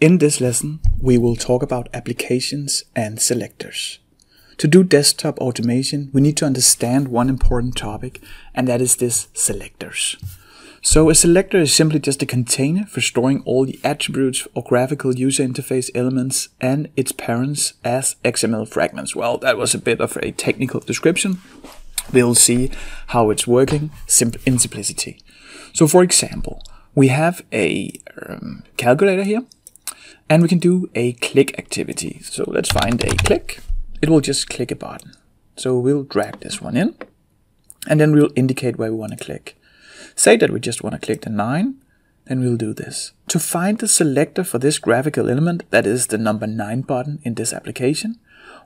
In this lesson, we will talk about applications and selectors. To do desktop automation, we need to understand one important topic, and that is this selectors. So a selector is simply just a container for storing all the attributes or graphical user interface elements and its parents as XML fragments. Well, that was a bit of a technical description. We'll see how it's working in simplicity. So for example, we have a calculator here. And we can do a click activity. So let's find a click. It will just click a button. So we'll drag this one in, and then we'll indicate where we want to click. Say that we just want to click the 9, then we'll do this. To find the selector for this graphical element, that is the number 9 button in this application,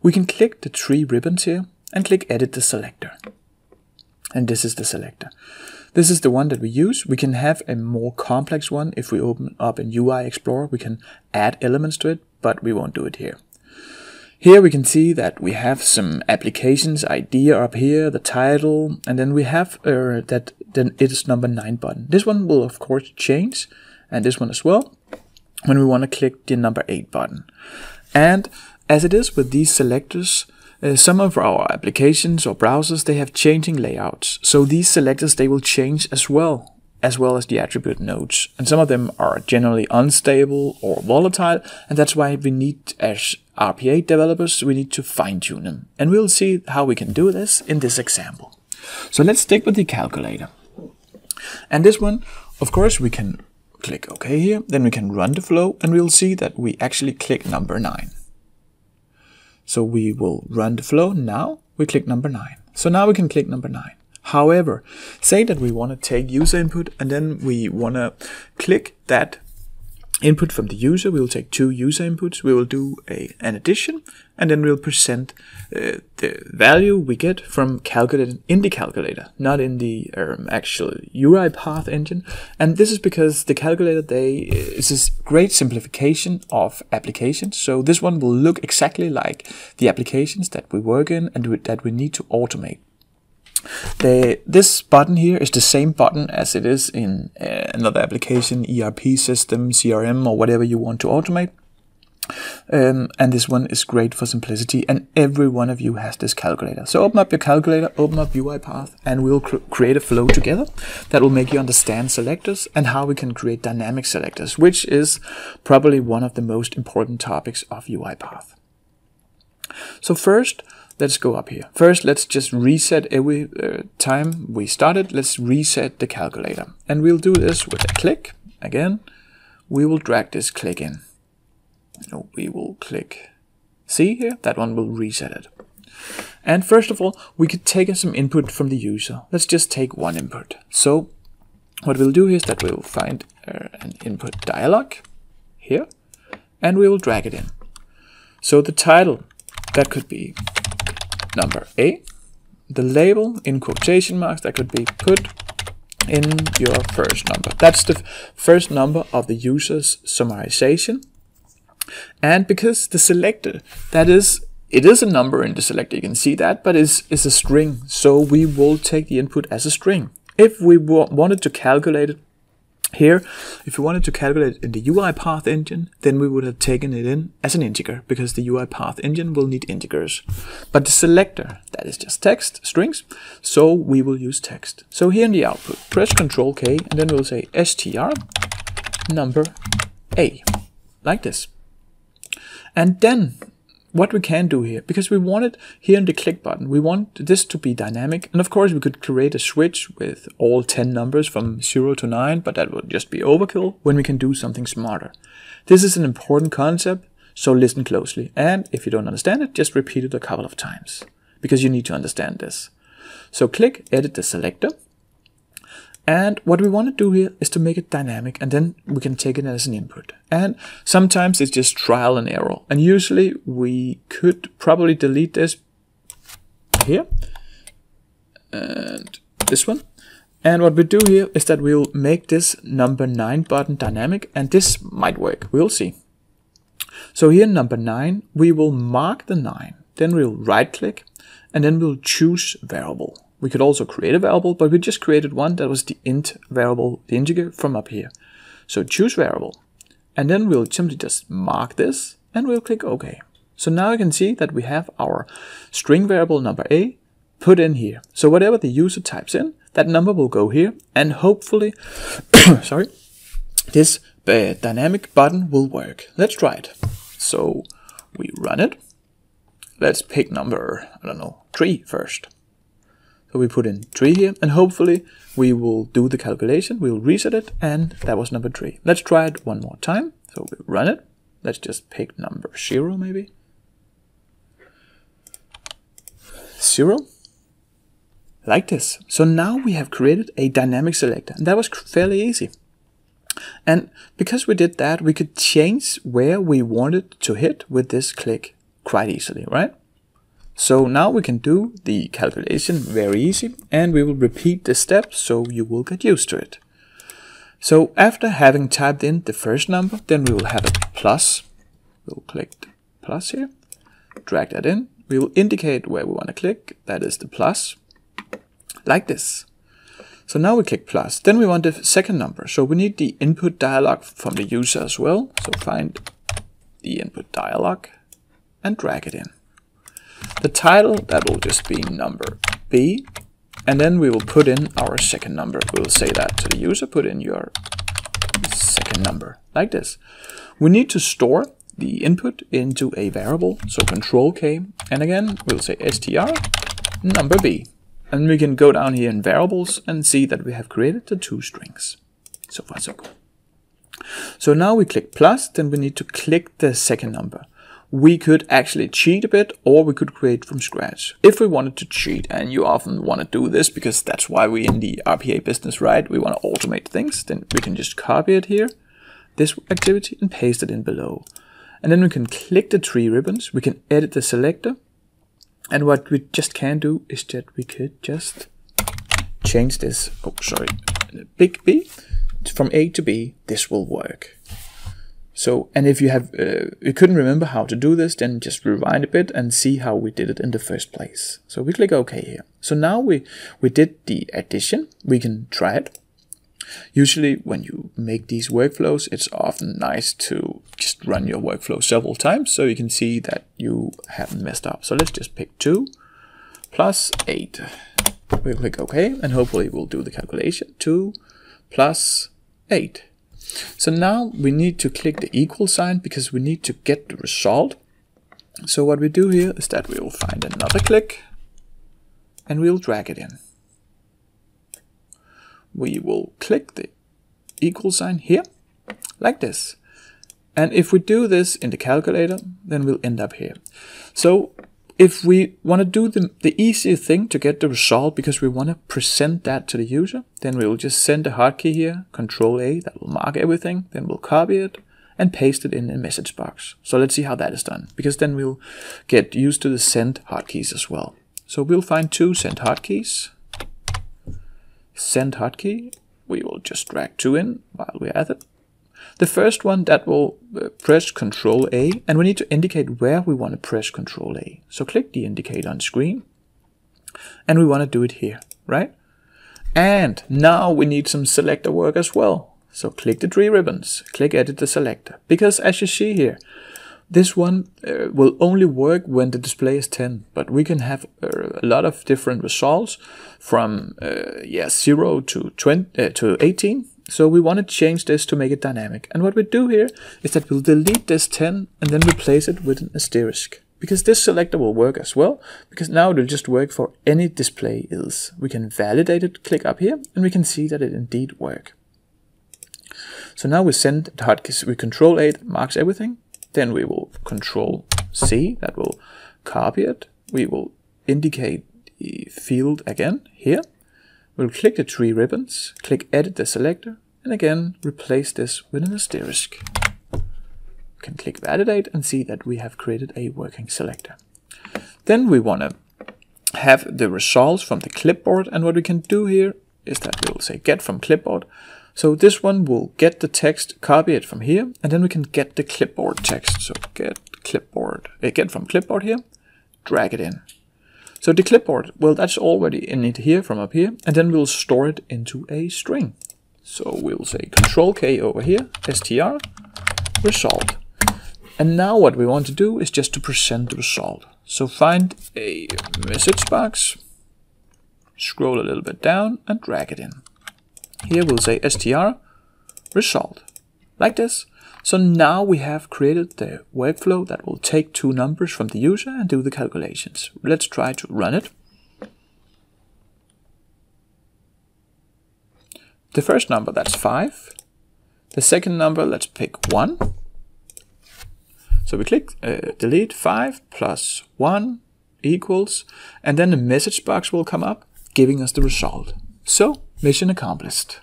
we can click the 3 ribbons here and click edit the selector. And this is the selector. This is the one that we use. We can have a more complex one. If we open up in UI Explorer, we can add elements to it, but we won't do it here. Here we can see that we have some applications idea up here, the title, and then we have then it is number 9 button. This one will of course change, and this one as well, when we want to click the number 8 button. And as it is with these selectors, some of our applications or browsers, they have changing layouts. So these selectors, they will change as well as the attribute nodes. And some of them are generally unstable or volatile. And that's why we need, as RPA developers, we need to fine-tune them. And we'll see how we can do this in this example. So let's stick with the calculator. And this one, of course, we can click OK here. Then we can run the flow, and we'll see that we actually click number 9. So we will run the flow. Now we click number 9. So now we can click number 9. However, say that we want to take user input, and then we want to click that input from the user. We will take 2 user inputs. We will do an addition, and then we'll present the value we get from calculated in the calculator, not in the actual UiPath engine. And this is because the calculator, is this great simplification of applications. So this one will look exactly like the applications that we work in and that we need to automate. This button here is the same button as it is in another application, ERP system, CRM, or whatever you want to automate. And this one is great for simplicity, and every one of you has this calculator. So open up your calculator, open up UiPath, and we'll create a flow together that will make you understand selectors and how we can create dynamic selectors, which is probably one of the most important topics of UiPath. So first, let's go up here. First, let's just reset every time we started. Let's reset the calculator. And we'll do this with a click. Again, we will drag this click in. No, we will click C here. That one will reset it. And first of all, we could take some input from the user. Let's just take one input. So what we'll do here is that we'll find an input dialog here, and we will drag it in. So the title, that could be number A, the label in quotation marks, that could be put in your first number. That's the first number of the user's summarization. And because the selector, it is a number in the selector, you can see that, but it's a string. So we will take the input as a string. If we wanted to calculate it here, if we wanted to calculate it in the UiPath engine, then we would have taken it in as an integer, because the UiPath engine will need integers. But the selector, that is just text, strings, so we will use text. So here in the output, press Ctrl K, and then we'll say str number A, like this. And then what we can do here, because we want it here in the click button, we want this to be dynamic. And of course, we could create a switch with all 10 numbers from 0 to 9, but that would just be overkill when we can do something smarter. This is an important concept, so listen closely. And if you don't understand it, just repeat it a couple of times, because you need to understand this. So click, edit the selector. And what we want to do here is to make it dynamic, and then we can take it as an input. And sometimes it's just trial and error. And usually we could probably delete this here and this one. And what we do here is that we'll make this number 9 button dynamic, and this might work. We'll see. So here number 9, we will mark the 9. Then we'll right click, and then we'll choose variable. We could also create a variable, but we just created one that was the int variable, the integer from up here. So choose variable. And then we'll simply just mark this and we'll click OK. So now you can see that we have our string variable number A put in here. So whatever the user types in, that number will go here, and hopefully, sorry, this dynamic button will work. Let's try it. So we run it. Let's pick number, I don't know, 3 first. So we put in 3 here, and hopefully we will do the calculation. We will reset it, and that was number 3. Let's try it one more time. So we run it. Let's just pick number 0 maybe. 0. Like this. So now we have created a dynamic selector, and that was fairly easy. And because we did that, we could change where we wanted to hit with this click quite easily, right? So now we can do the calculation very easy, and we will repeat the steps so you will get used to it. So after having typed in the first number, then we will have a plus. We'll click the plus here, drag that in. We will indicate where we want to click. That is the plus, like this. So now we click plus. Then we want the second number. So we need the input dialog from the user as well. So find the input dialog and drag it in. The title, that will just be number B, and then we will put in our second number. We will say that to the user, put in your second number, like this. We need to store the input into a variable, so control K, and again, we'll say str number B. And we can go down here in variables and see that we have created the 2 strings. So far, so good. So now we click plus, then we need to click the second number. We could actually cheat a bit, or we could create from scratch. If we wanted to cheat, and you often want to do this because that's why we're in the RPA business, right? We want to automate things, then we can just copy it here, this activity, and paste it in below. And then we can click the 3 ribbons, we can edit the selector, and what we just can do is that we could just change this, oh sorry, big B, from A to B, this will work. So, and if you have, you couldn't remember how to do this, then just rewind a bit and see how we did it in the first place. So we click OK here. So now we did the addition. We can try it. Usually when you make these workflows, it's often nice to just run your workflow several times so you can see that you haven't messed up. So let's just pick 2 plus 8. We'll click OK, and hopefully we'll do the calculation. 2 plus 8. So now we need to click the equal sign because we need to get the result. So what we do here is that we will find another click and we'll drag it in. We will click the equal sign here, like this. And if we do this in the calculator, then we'll end up here. So if we want to do the easier thing to get the result, because we want to present that to the user, then we will just send a hotkey here, Control A, that will mark everything, then we'll copy it and paste it in a message box. So let's see how that is done, because then we'll get used to the send hotkeys as well. So we'll find 2 send hotkeys, send hotkey, we will just drag 2 in while we're at it. The first one, that will press Control A, and we need to indicate where we want to press Control A. So click the indicator on screen, and we want to do it here, right? And now we need some selector work as well. So click the 3 ribbons, click edit the selector, because as you see here, this one will only work when the display is 10, but we can have a lot of different results from 0 to 18. So we want to change this to make it dynamic. And what we do here is that we'll delete this 10 and then replace it with an asterisk, because this selector will work as well, because now it will just work for any display else. We can validate it, click up here, and we can see that it indeed works. So now we send the hotkeys. We Control A, that marks everything. Then we will Control C, that will copy it. We will indicate the field again here. We'll click the 3 ribbons, click edit the selector, and again replace this with an asterisk. We can click validate and see that we have created a working selector. Then we want to have the results from the clipboard, and what we can do here is that we'll say get from clipboard. So this one will get the text, copy it from here, and then we can get the clipboard text. So get from clipboard here, drag it in. So the clipboard, well, that's already in it here from up here, and then we'll store it into a string. So we'll say Control K over here, str result. And now what we want to do is just to present the result. So find a message box, scroll a little bit down and drag it in. Here we'll say str result, like this. So now we have created the workflow that will take two numbers from the user and do the calculations. Let's try to run it. The first number, that's 5. The second number, let's pick 1. So we click delete, 5 plus 1 equals, and then the message box will come up giving us the result. So mission accomplished.